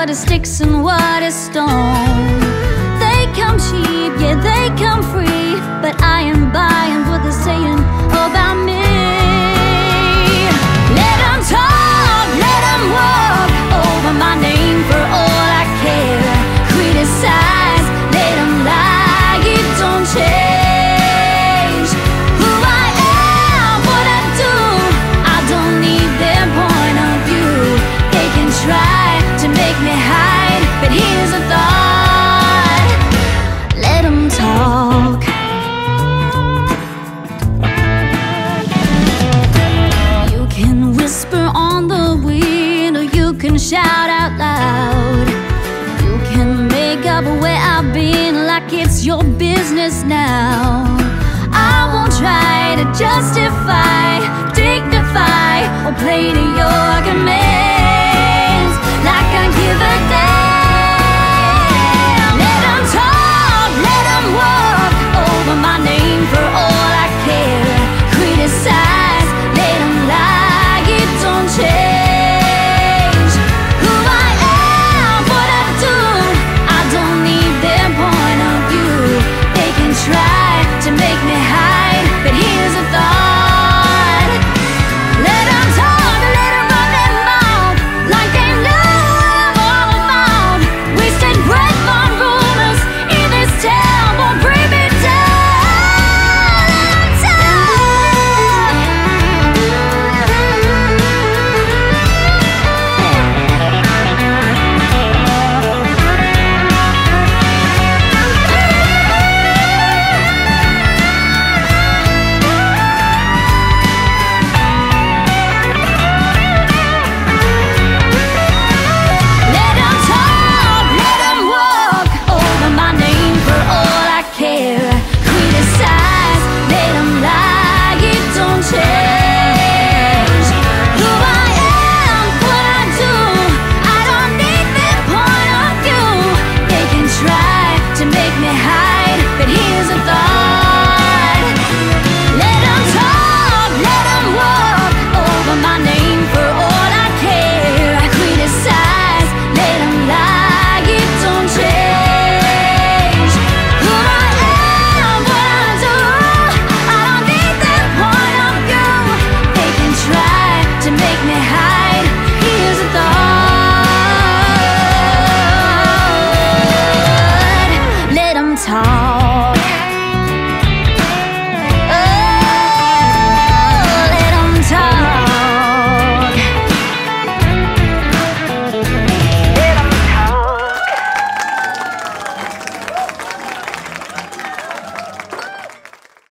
what is sticks and what is stone. They come cheap, yeah, they come free, but I am buying what they're saying about me. Let them talk, let them walk over my name for all I care. Criticize, let them lie, it don't change who I am, what I do. I don't need their point of view. They can try to make me hide, but here's a thought. Let them talk. You can whisper on the wind, or you can shout out loud. You can make up where I've been like it's your business now. I won't try to justify, dignify, or play to your command. Give a damn. Let them talk, let them walk over my name for all I care. Criticize, let them lie, it don't change who I am, what I do. I don't need their point of view. They can try to make me hide, but here's a thought. Let them talk, let them run their mouth like they know. Time.